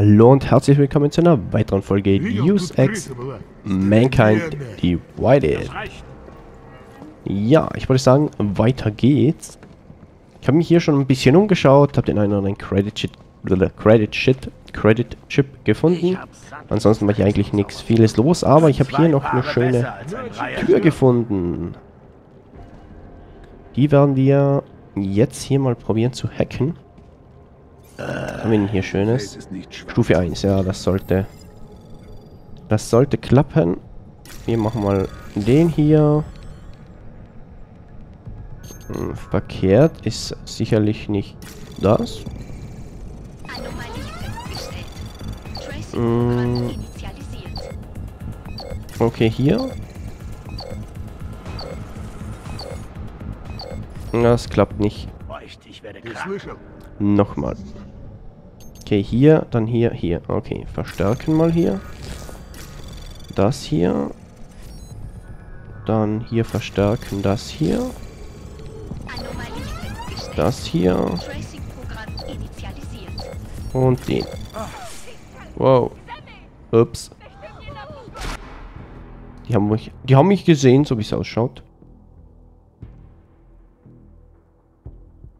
Hallo und herzlich willkommen zu einer weiteren Folge Deus Ex: Mankind Divided. Ja, ich würde sagen, weiter geht's. Ich habe mich hier schon ein bisschen umgeschaut, habe den einen oder anderen Credit Chip gefunden. Ansonsten war hier eigentlich nichts vieles los, aber ich habe hier noch eine schöne Tür gefunden. Die werden wir jetzt hier mal probieren zu hacken. Haben wir denn hier Schönes? Stufe 1, ja, das sollte klappen. Wir machen mal den hier. Verkehrt ist sicherlich nicht das. Okay, hier. Das klappt nicht. Nochmal. Okay, hier, dann hier, hier. Okay, verstärken mal hier. Das hier. Dann hier verstärken, das hier. Das hier. Und den. Wow. Ups. Die haben mich gesehen, so wie es ausschaut.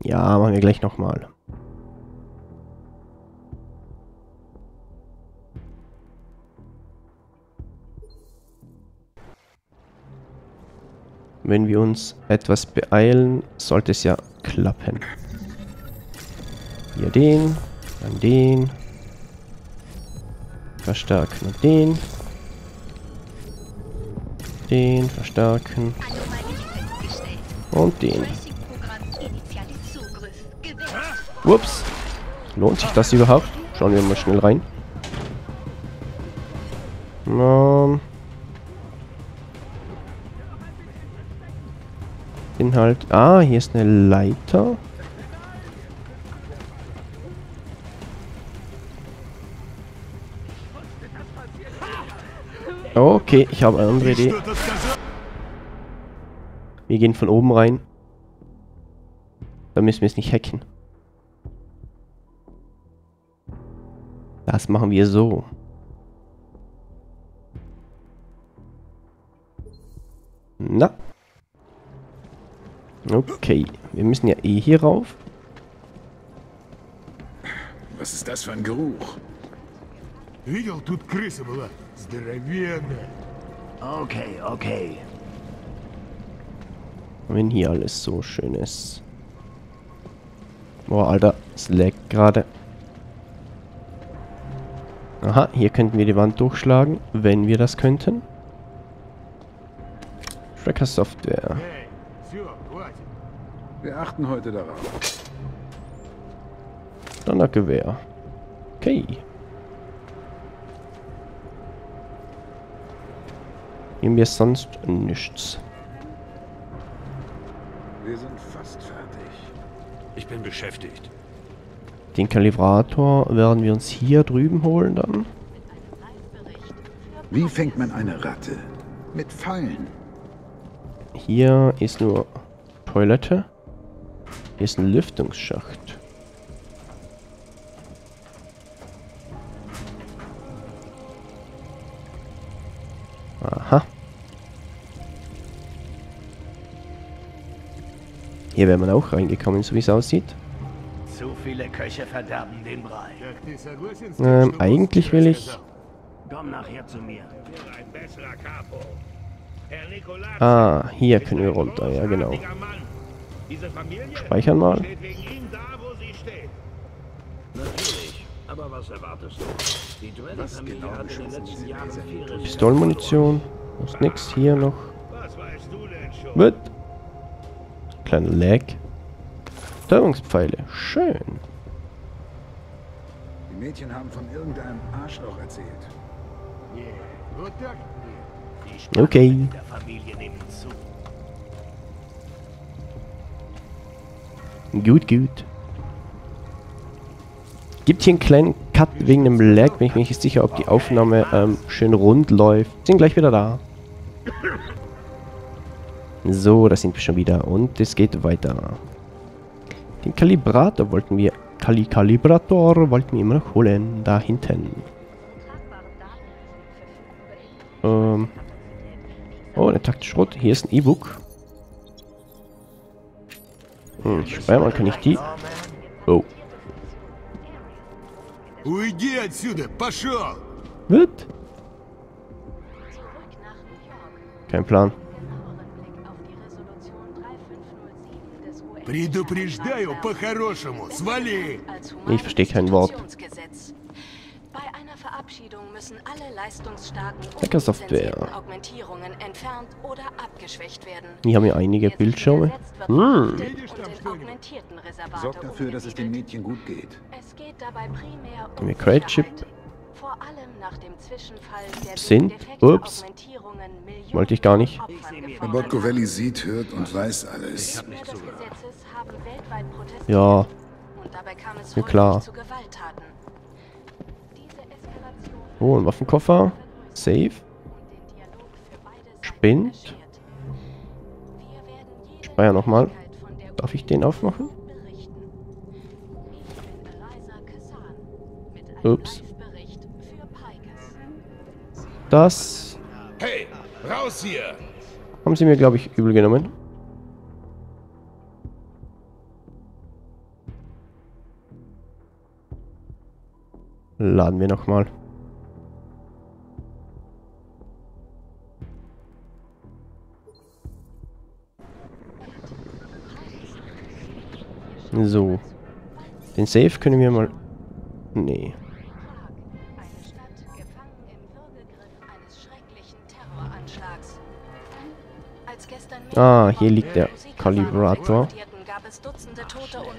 Ja, machen wir gleich nochmal. Wenn wir uns etwas beeilen, sollte es ja klappen. Hier den, dann den. Verstärken und den. Den verstärken. Und den. Ups. Lohnt sich das überhaupt? Schauen wir mal schnell rein. Inhalt. Ah, hier ist eine Leiter. Okay, ich habe eine andere Idee. Wir gehen von oben rein. Da müssen wir es nicht hacken. Das machen wir so. Na. Okay, wir müssen ja eh hier rauf. Was ist das für ein Geruch? Okay, okay. Wenn hier alles so schön ist. Boah, Alter, es laggt gerade. Aha, hier könnten wir die Wand durchschlagen, wenn wir das könnten. Tracker Software. Wir achten heute darauf. Donnergewehr. Okay. Nehmen wir sonst nichts. Wir sind fast fertig. Ich bin beschäftigt. Den Kalibrator werden wir uns hier drüben holen dann. Wie fängt man eine Ratte? Mit Pfeilen. Hier ist nur Toilette. Hier ist ein Lüftungsschacht. Aha. Hier wäre man auch reingekommen, so wie es aussieht. Zu viele Köche verderben den Brei. Eigentlich will ich... Komm nachher zu mir. Ah, hier können wir runter, ja genau. Speichern mal. Pistolmunition. Ist nix hier noch. Wird. Kleiner Lag. Steuerungspfeile. Schön. Die Mädchen haben von irgendeinem Arschloch erzählt. Okay. Gut, gut. Gibt hier einen kleinen Cut wegen dem Lag. Bin ich mir nicht sicher, ob die Aufnahme schön rund läuft. Sind gleich wieder da. So, da sind wir schon wieder. Und es geht weiter. Den Kalibrator wollten wir Kalibrator wollten wir immer noch holen, da hinten. Oh, der Taktschrot. Hier ist ein E-Book. Speichern kann ich die. Oh. Was? Kein Plan. Ich verstehe kein Wort. Bei einer Verabschiedung müssen alle leistungsstarken und Augmentierungen entfernt oder abgeschwächt werden. Hier haben wir einige Bildschirme. Sorgt dafür, dass es den Mädchen gut geht. Es geht dabei primär um Crate Chip. Vor allem nach dem Zwischenfall der sind. Ups. Wollte ich gar nicht. Botkovelli sieht, hört und weiß alles. Ja. Ja, klar. Oh, ein Waffenkoffer. Safe. Spinnt. Speier nochmal. Darf ich den aufmachen? Ups. Das. Hey, raus hier! Haben sie mir, glaube ich, übel genommen. Laden wir nochmal. So. Den Safe können wir mal... Nee. Ah, hier liegt der Kalibrator.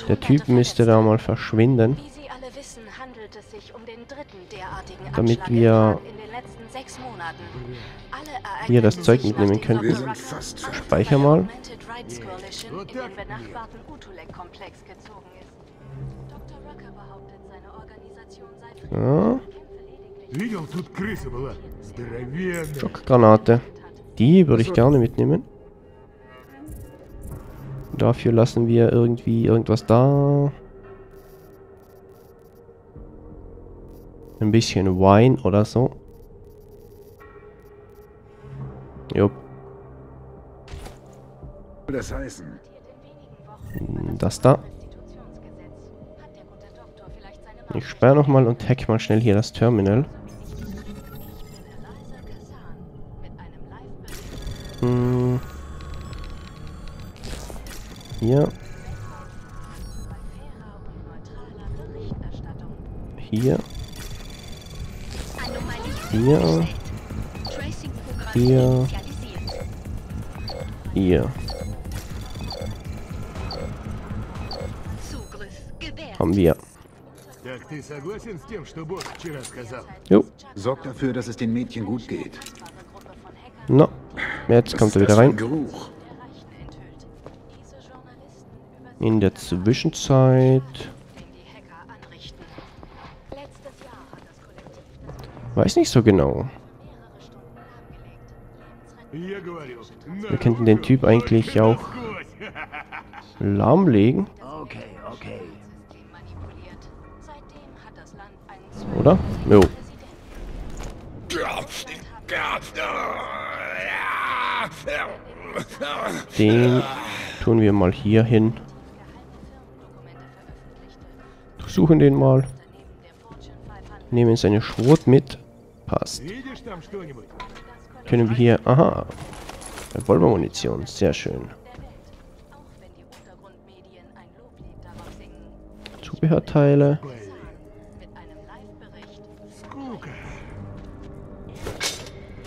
Der Typ müsste da mal verschwinden. Damit wir hier das Zeug mitnehmen könnten. Speicher mal. Ja. Schockgranate. Die würde ich gerne mitnehmen. Dafür lassen wir irgendwie irgendwas da. Ein bisschen Wein oder so. Jupp. Das heißt, das da. Ich sperre nochmal und hack mal schnell hier das Terminal. Hier. Hier. Hier. Hier. Hier. Haben wir. Jo. Sorgt dafür, dass es den Mädchen gut geht. No. Jetzt kommt er wieder rein. In der Zwischenzeit... Weiß nicht so genau. Wir könnten den Typ eigentlich auch lahmlegen. Oder? Jo. Den tun wir mal hier hin. Suchen den mal. Nehmen seine Schrot mit. Passt. Können wir hier... Aha. Revolvermunition. Sehr schön. Zubehörteile.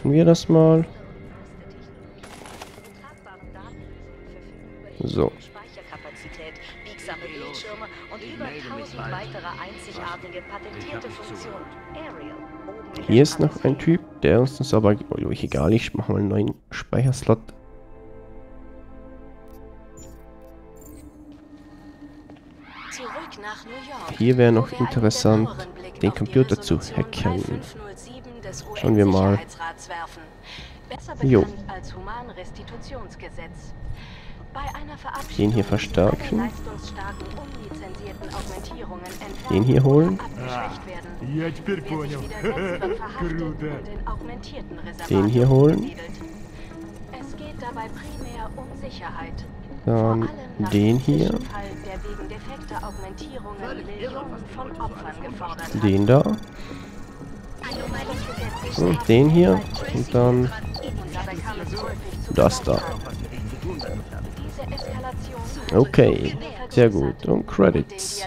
Machen wir das mal. So. Hier ist noch ein Typ, der uns aber... Oh, egal, ich mache mal einen neuen Speicherslot. Hier wäre noch interessant, den Computer zu hacken. Schauen wir mal. Jo. Den hier verstärken. Den hier holen. Den hier holen. Dann den hier. Den da. Und den hier. Und dann das da. Okay, sehr gut. Und Credits.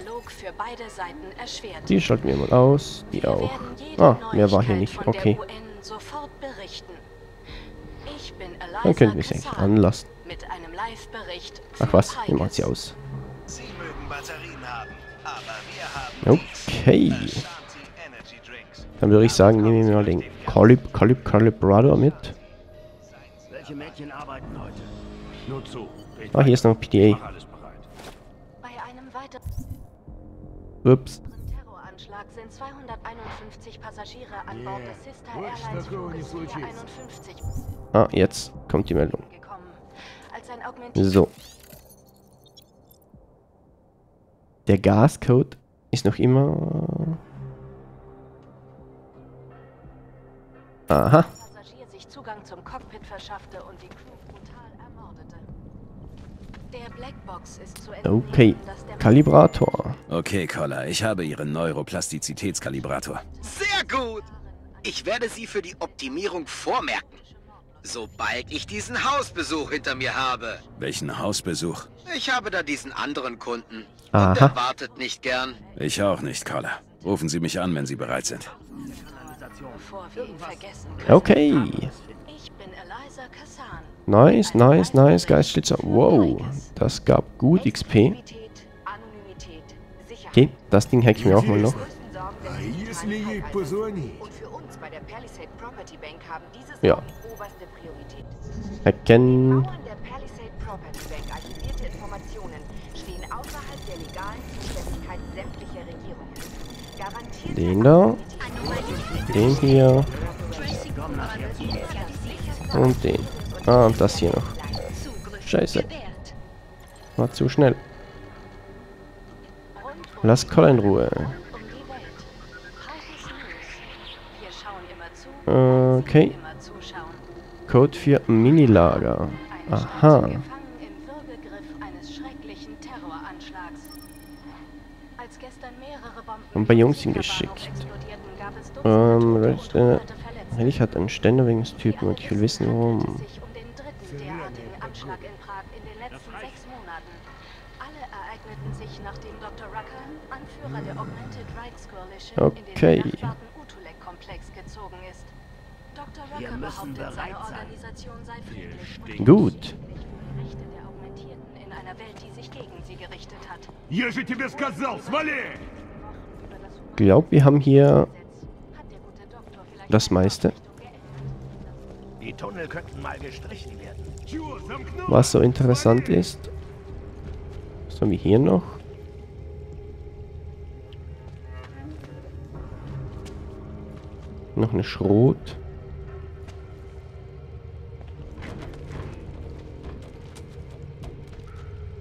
Die schalten wir mal aus. Die auch. Ah, mehr war hier nicht. Okay. Dann können wir es eigentlich anlassen. Ach was, wir machen sie aus. Okay. Dann würde ich sagen, nehmen wir mal den Calibrado mit. Welche Mädchen arbeiten heute? Nur zu. Ah, hier ist noch PDA. Ups. Sind 251 Passagiere an Bord des Sister Airlines Fluges 451. Ah, jetzt kommt die Meldung. So. Der Gascode ist noch immer... Aha. Passagier sich Zugang zum Cockpit verschaffte und die Crew brutal ermordete. Der Blackbox ist zu entnehmen, okay, Kalibrator. Okay, Collar, ich habe Ihren Neuroplastizitätskalibrator. Sehr gut! Ich werde Sie für die Optimierung vormerken, sobald ich diesen Hausbesuch hinter mir habe. Welchen Hausbesuch? Ich habe da diesen anderen Kunden. Aha. Und er wartet nicht gern. Ich auch nicht, Collar. Rufen Sie mich an, wenn Sie bereit sind. Okay. Ich bin Eliza Kassan. Nice, nice, nice, Geistschlitzer. Wow, das gab gut XP. Okay, das Ding hack ich mir auch mal noch. Ja. Hacken. Den da. Den hier. Und den. Ah, und das hier noch. Scheiße. War zu schnell. Lass Collar in Ruhe. Okay. Code für Minilager. Aha. Und bei Jungs hingeschickt. Ich hatte einen Ständer wegen des Typen und ich will wissen, warum. In Prag in den letzten 6 Monaten. Alle ereigneten sich, nachdem Dr. Rucker, Anführer der Augmented Rights Coalition, in den benachbarten Utulek-Komplex gezogen ist. Dr. Rucker behauptet, seine Organisation sei friedlich. Gut. Die Rechte der Augmentierten in einer Welt, die sich gegen sie gerichtet hat. Ich glaube, wir haben hier das meiste. Die Tunnel könnten mal gestrichen werden. Was so interessant ist. Was haben wir hier noch? Noch eine Schrot.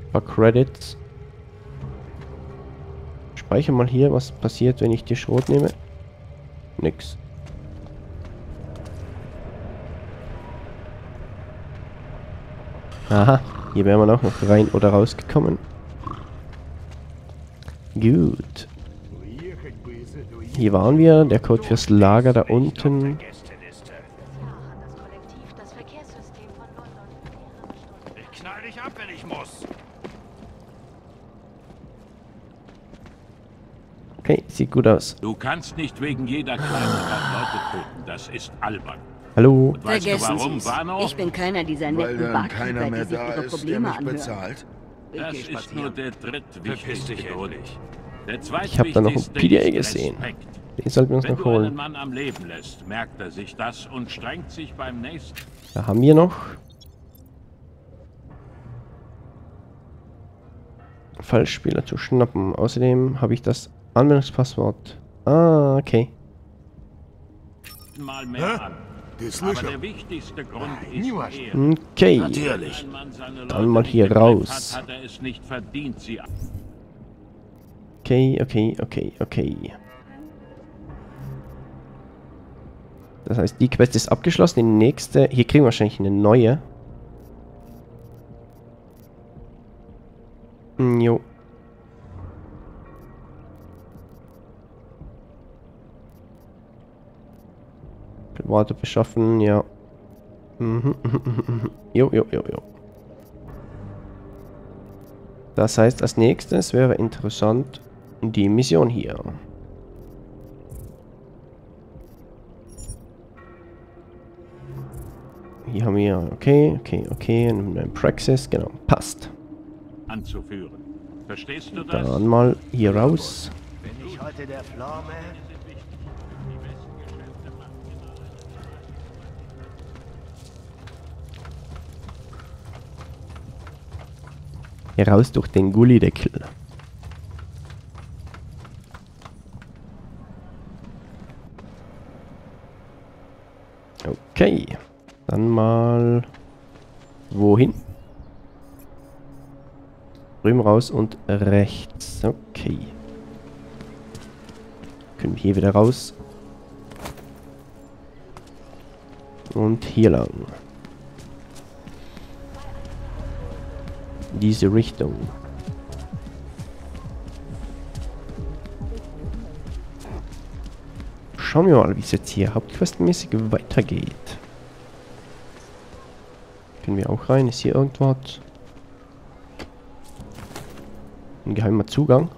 Ein paar Credits. Speicher mal hier, was passiert, wenn ich die Schrot nehme. Nix. Aha, hier wäre man auch noch rein oder rausgekommen. Gut. Hier waren wir, der Code fürs Lager da unten. Ich knall dich ab, wenn ich muss. Okay, sieht gut aus. Du kannst nicht wegen jeder Kleinigkeit Leute töten, das ist albern. Hallo. Vergessen Sie's. Ich bin keiner dieser netten Barkeeper, die sich ihre Probleme anhören. Das ist nur der drittwichtigste Grund. Ich habe da noch ein PDA gesehen. Den sollten wir uns noch holen. Da haben wir noch. Falschspieler zu schnappen. Außerdem habe ich das Anwendungspasswort. Ah, okay. Mal mehr an. Aber der wichtigste Grund ist okay. Natürlich. Dann mal hier raus. Hat er es nicht verdient, sie okay. Das heißt, die Quest ist abgeschlossen. Die nächste. Hier kriegen wir wahrscheinlich eine neue. Jo. Private beschaffen, ja. Jo. Das heißt, als nächstes wäre interessant die Mission hier. Hier haben wir, okay, eine Praxis, genau, passt. Anzuführen. Verstehst du das? Dann mal hier raus. Bin ich heute der Florman? Hier raus durch den Gullideckel. Okay, dann mal wohin? Drüben raus und rechts. Okay. Können wir hier wieder raus. Und hier lang. Diese Richtung. Schauen wir mal, wie es jetzt hier hauptquestmäßig weitergeht. Können wir auch rein? Ist hier irgendwas? Ein geheimer Zugang.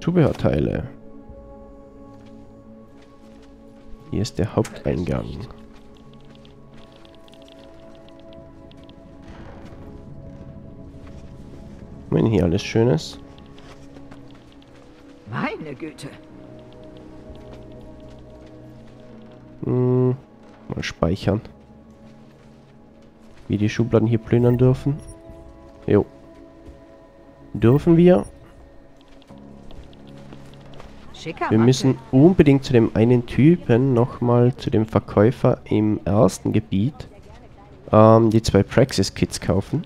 Zubehörteile. Hier ist der Haupteingang. Wenn hier alles Schönes. Meine Güte. Mal speichern. Wie die Schubladen hier plündern dürfen. Jo. Dürfen wir. Wir müssen unbedingt zu dem einen Typen nochmal, zu dem Verkäufer im ersten Gebiet, die 2 Praxis-Kits kaufen.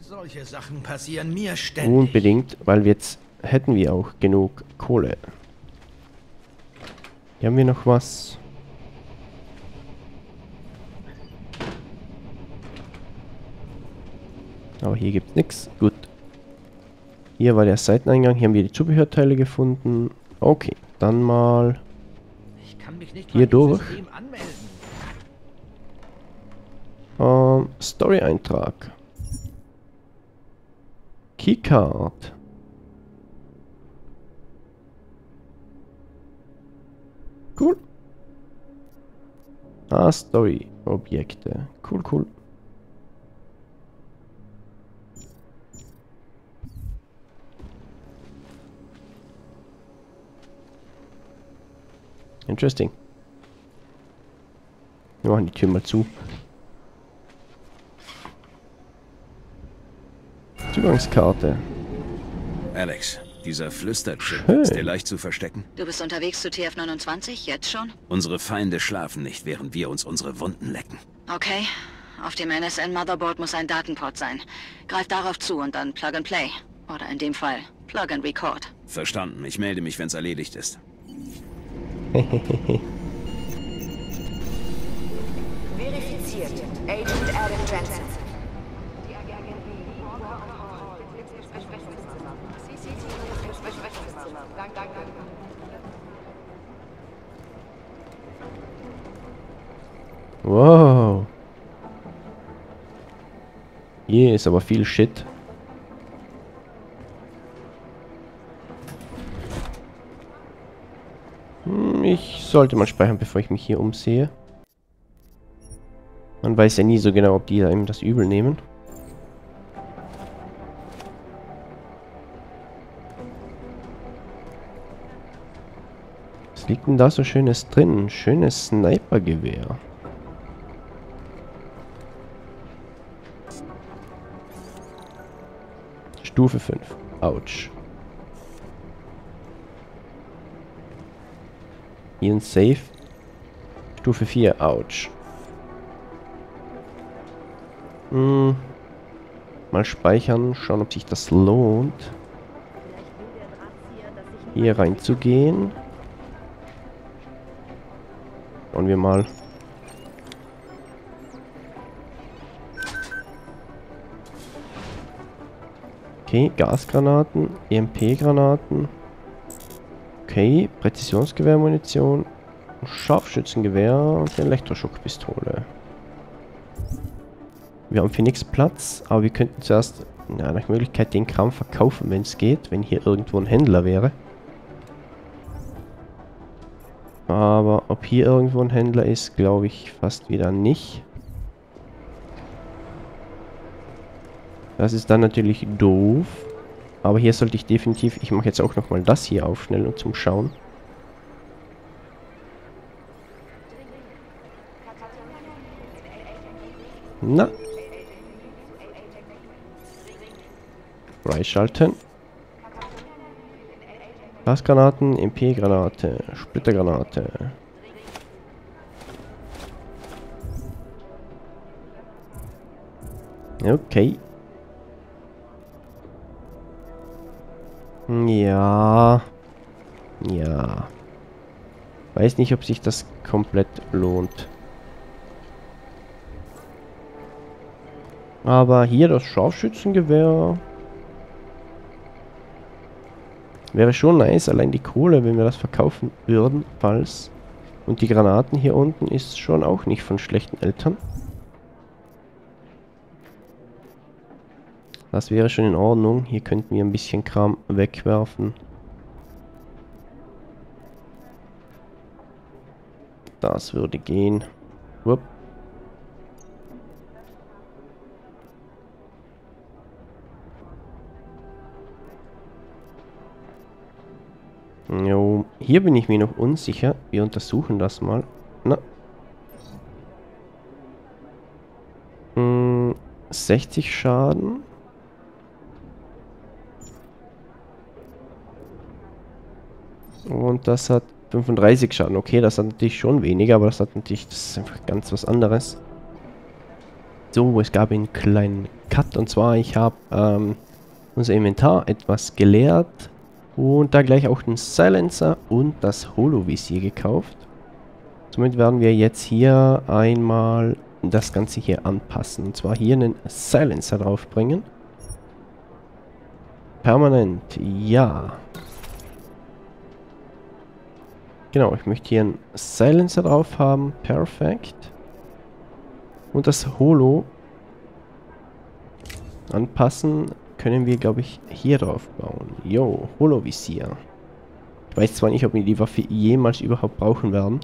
Solche Sachen passieren mir ständig. Unbedingt, weil wir jetzt hätten wir auch genug Kohle. Hier haben wir noch was. Aber hier gibt es nichts. Gut. Hier war der Seiteneingang. Hier haben wir die Zubehörteile gefunden. Okay, dann mal hier durch. Story-Eintrag. Keycard. Cool. Ah, Story-Objekte. Cool. Interesting. Wir machen die Tür mal zu. Zugangskarte. Alex, dieser Flüsterchip ist dir leicht zu verstecken? Du bist unterwegs zu TF29, jetzt schon? Unsere Feinde schlafen nicht, während wir uns unsere Wunden lecken. Okay, auf dem NSN-Motherboard muss ein Datenport sein. Greif darauf zu und dann Plug and Play. Oder in dem Fall Plug and Record. Verstanden, ich melde mich, wenn's erledigt ist. Verifiziert. Agent Adam Jensen. Wow. Hier ist aber viel Shit. Ich sollte mal speichern, bevor ich mich hier umsehe. Man weiß ja nie so genau, ob die einem das übel nehmen. Was liegt denn da so Schönes drin? Schönes Snipergewehr. Stufe 5. Autsch. Hier ein Safe. Stufe 4, ouch. Hm. Mal speichern, schauen, ob sich das lohnt. Hier reinzugehen. Schauen wir mal. Okay, Gasgranaten, EMP-Granaten. Okay, Präzisionsgewehrmunition, Scharfschützengewehr und Elektroschockpistole. Wir haben für nichts Platz, aber wir könnten zuerst nach Möglichkeit den Kram verkaufen, wenn es geht, wenn hier irgendwo ein Händler wäre. Aber ob hier irgendwo ein Händler ist, glaube ich fast wieder nicht. Das ist dann natürlich doof. Aber hier sollte ich definitiv... Ich mache jetzt auch nochmal das hier auf, schnell und zum Schauen. Na. Freischalten. Gasgranaten, MP-Granate, Splittergranate. Okay. Ja. Ja. Weiß nicht, ob sich das komplett lohnt. Aber hier das Scharfschützengewehr wäre schon nice. Allein die Kohle, wenn wir das verkaufen würden, falls. Und die Granaten hier unten ist schon auch nicht von schlechten Eltern. Das wäre schon in Ordnung. Hier könnten wir ein bisschen Kram wegwerfen. Das würde gehen. Wupp. Jo, hier bin ich mir noch unsicher. Wir untersuchen das mal. Na. 60 Schaden. Und das hat 35 Schaden. Okay, das hat natürlich schon weniger, aber das hat natürlich, das ist einfach ganz was anderes. So, es gab einen kleinen Cut und zwar, ich habe unser Inventar etwas geleert und da gleich auch den Silencer und das Holovisier gekauft. Somit werden wir jetzt hier einmal das Ganze hier anpassen. Und zwar hier einen Silencer draufbringen. Permanent, ja. Genau, ich möchte hier einen Silencer drauf haben. Perfekt. Und das Holo anpassen können wir, glaube ich, hier drauf bauen. Yo, Holovisier. Ich weiß zwar nicht, ob wir die Waffe jemals überhaupt brauchen werden.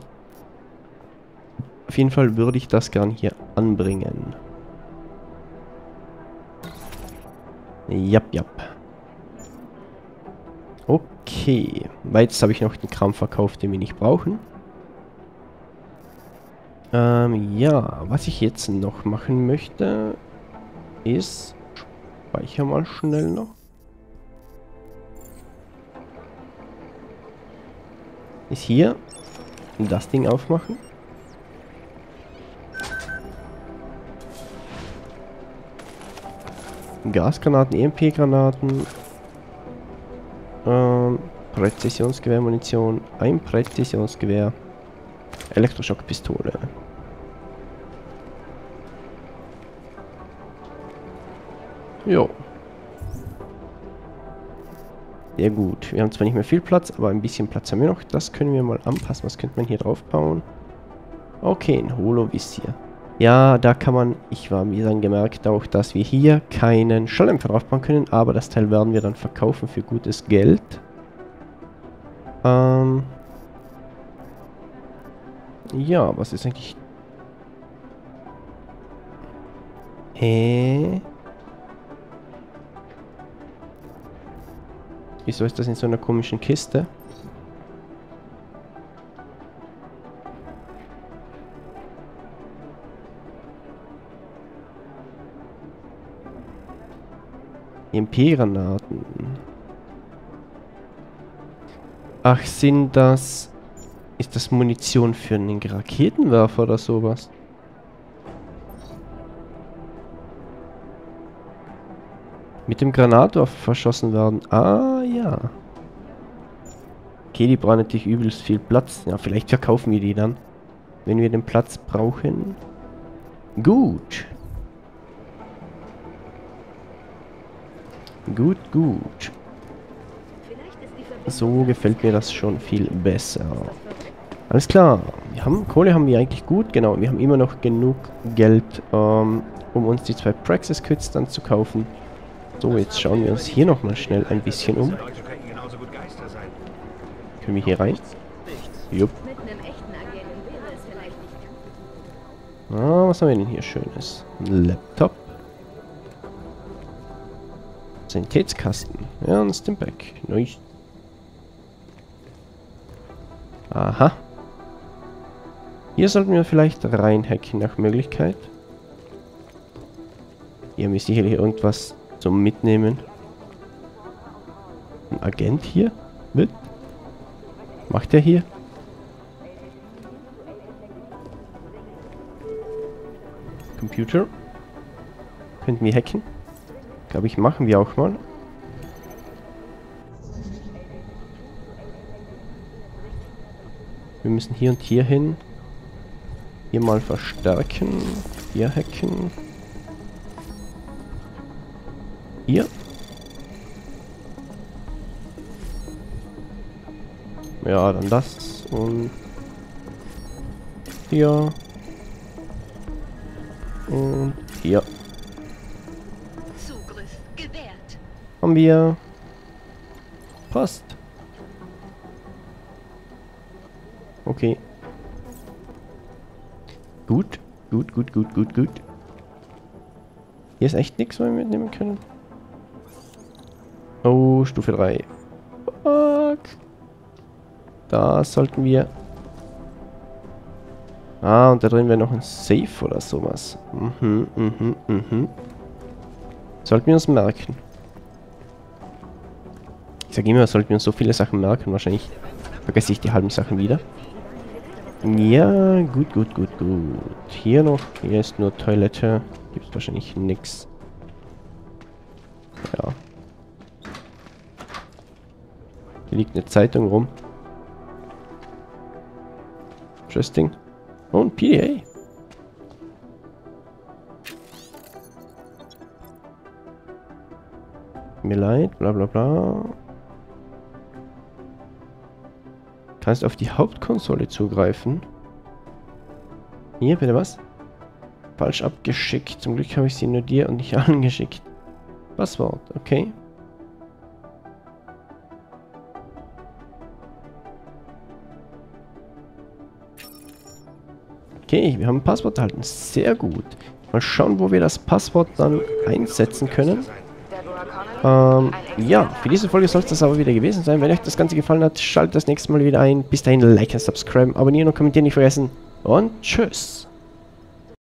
Auf jeden Fall würde ich das gern hier anbringen. Jap, jap. Okay, weil jetzt habe ich noch den Kram verkauft, den wir nicht brauchen. Ja, was ich jetzt noch machen möchte, ist... Speicher mal schnell noch. Ist hier das Ding aufmachen. Gasgranaten, EMP-Granaten. Präzisionsgewehrmunition, ein Präzisionsgewehr, Elektroschockpistole. Jo. Sehr gut. Wir haben zwar nicht mehr viel Platz, aber ein bisschen Platz haben wir noch. Das können wir mal anpassen. Was könnte man hier drauf bauen? Okay, ein Holovisier. Ja, da kann man, ich war mir dann gemerkt auch, dass wir hier keinen Schalldämpfer draufbauen können, aber das Teil werden wir dann verkaufen für gutes Geld. Ja, was ist eigentlich... Wieso ist das in so einer komischen Kiste? EMP-Granaten. Ach, sind das Ist das Munition für einen Raketenwerfer oder sowas? Mit dem Granatwerfer verschossen werden. Ah, ja. Okay, die brauchen natürlich übelst viel Platz. Ja, vielleicht verkaufen wir die dann. Wenn wir den Platz brauchen. Gut. Gut, gut. So gefällt mir das schon viel besser. Alles klar. Wir haben, Kohle haben wir eigentlich gut. Genau, wir haben immer noch genug Geld, um uns die 2 Praxis-Kits dann zu kaufen. So, jetzt schauen wir uns hier nochmal schnell ein bisschen um. Können wir hier rein? Jupp. Ah, was haben wir denn hier Schönes? Ein Laptop. Sanitätskasten. Ja, ein Stimpack. Nice. Aha. Hier sollten wir vielleicht reinhacken nach Möglichkeit. Hier haben wir sicherlich irgendwas zum Mitnehmen. Ein Agent hier? Mit? Macht er hier? Computer? Könnten wir hacken? Glaube ich, machen wir auch mal. Wir müssen hier und hier hin. Hier mal verstärken. Hier hacken. Hier. Ja, dann das und hier. Und hier. Zugriff gewährt. Haben wir. Passt. Okay. Gut. Gut, gut, gut, gut, gut. Hier ist echt nichts, was wir mitnehmen können. Oh, Stufe 3. Fuck. Da sollten wir... Ah, und da drin wäre noch ein Safe oder sowas. Sollten wir uns merken. Ich sage immer, sollten wir uns so viele Sachen merken. Wahrscheinlich vergesse ich die halben Sachen wieder. Ja, gut, gut, gut, gut. Hier noch. Hier ist nur Toilette. Gibt es wahrscheinlich nichts. Ja. Hier liegt eine Zeitung rum. Interesting. Und PDA. Mir leid, bla bla bla. Kannst auf die Hauptkonsole zugreifen. Hier, bitte was? Falsch abgeschickt. Zum Glück habe ich sie nur dir und nicht allen geschickt. Passwort, okay. Okay, wir haben ein Passwort erhalten. Sehr gut. Mal schauen, wo wir das Passwort dann einsetzen können. Ja, für diese Folge soll es das aber wieder gewesen sein. Wenn euch das Ganze gefallen hat, schaltet das nächste Mal wieder ein. Bis dahin, liken, subscriben, abonnieren und kommentieren nicht vergessen. Und tschüss.